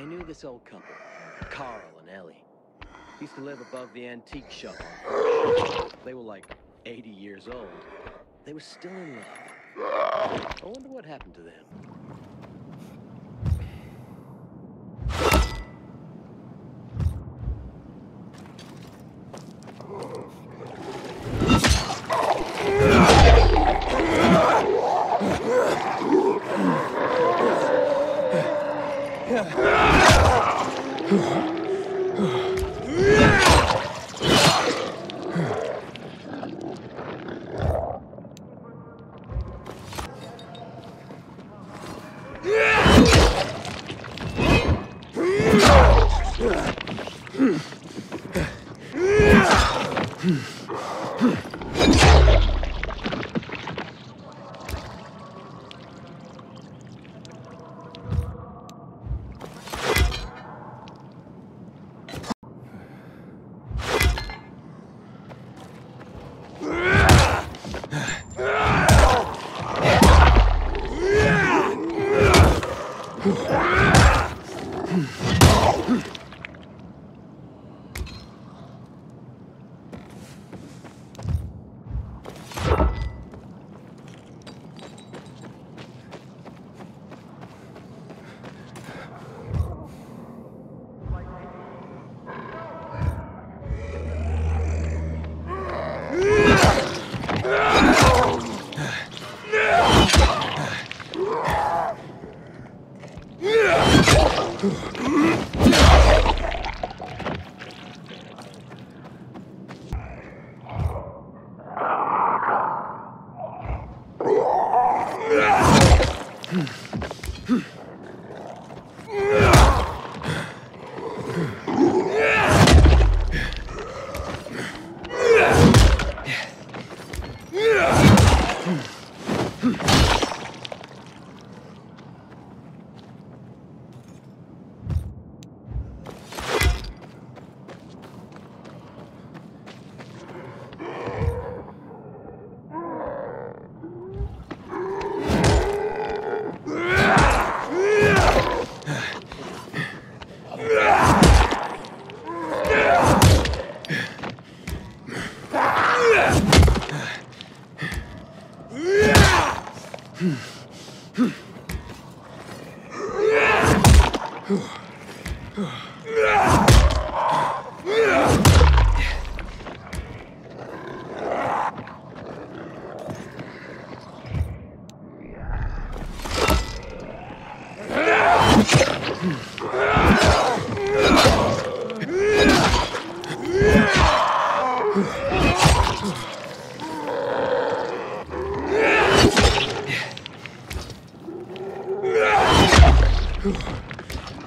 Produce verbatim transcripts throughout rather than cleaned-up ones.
I knew this old couple, Carl and Ellie. Used to live above the antique shop. They were like eighty years old. They were still in love. I wonder what happened to them.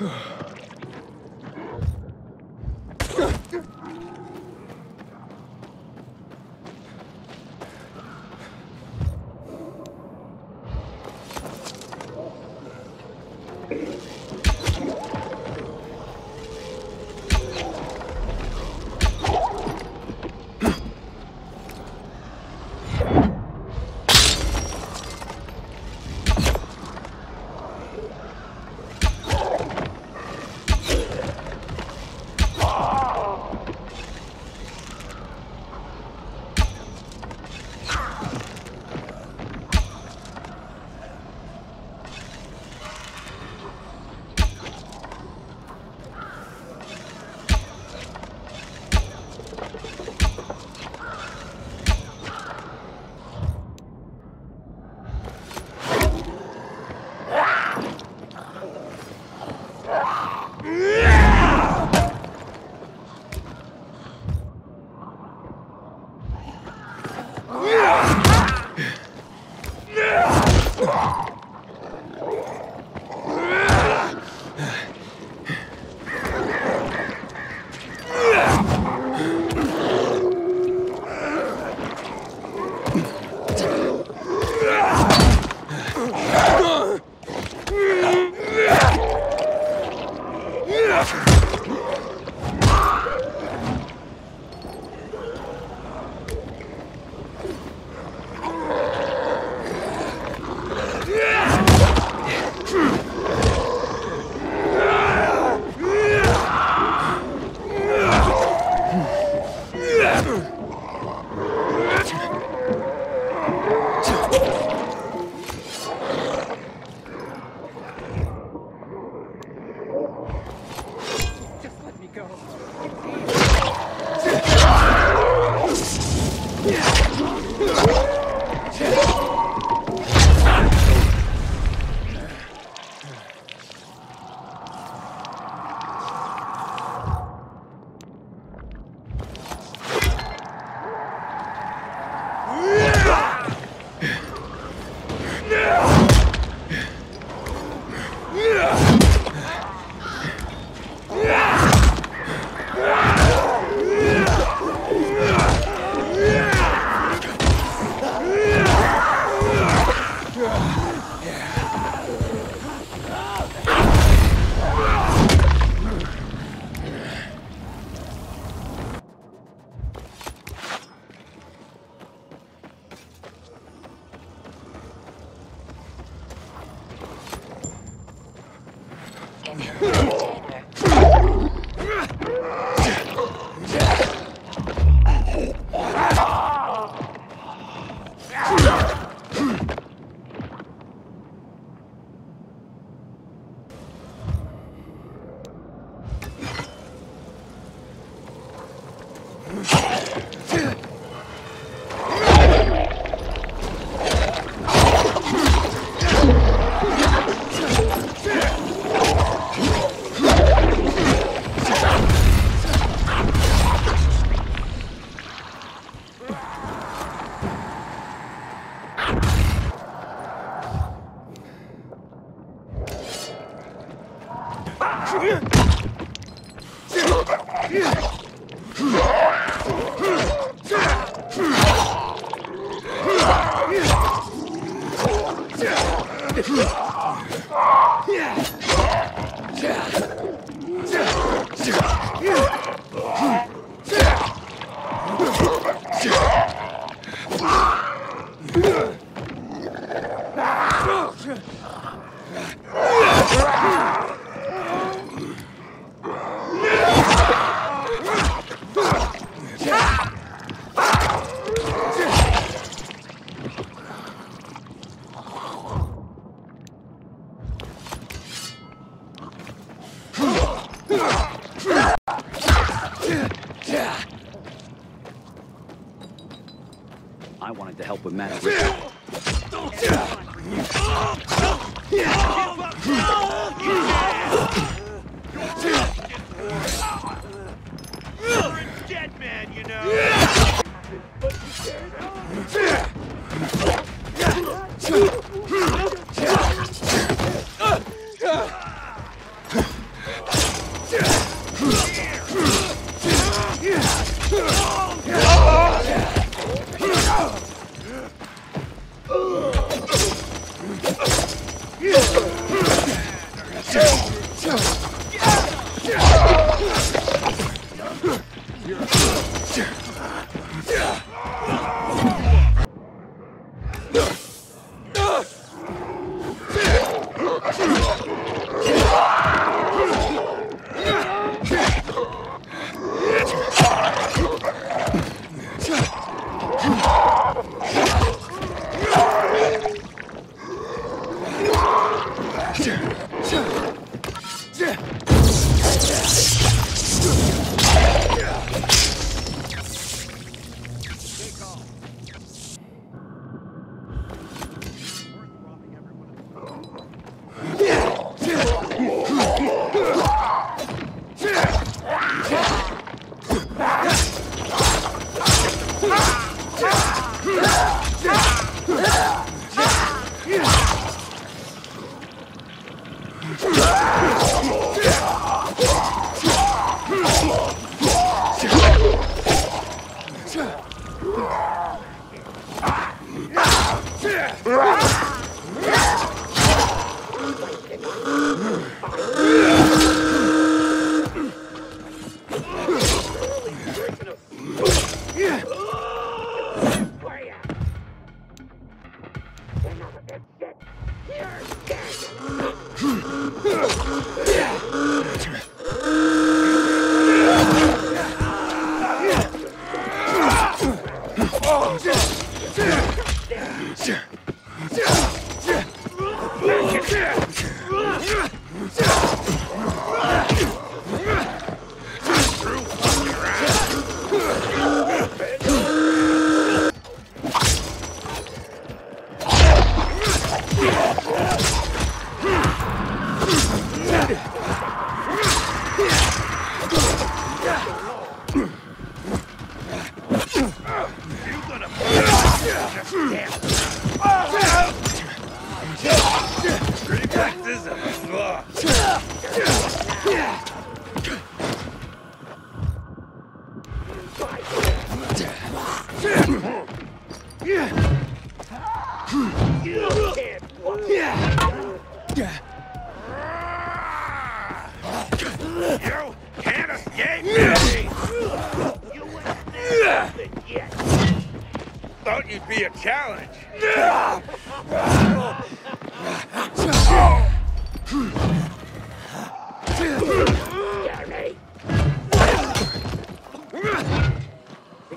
Ugh. I wanted to help with matters. You're a dead man, you know. But you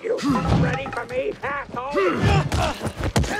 You ready for me, asshole?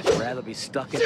I'd rather be stuck in.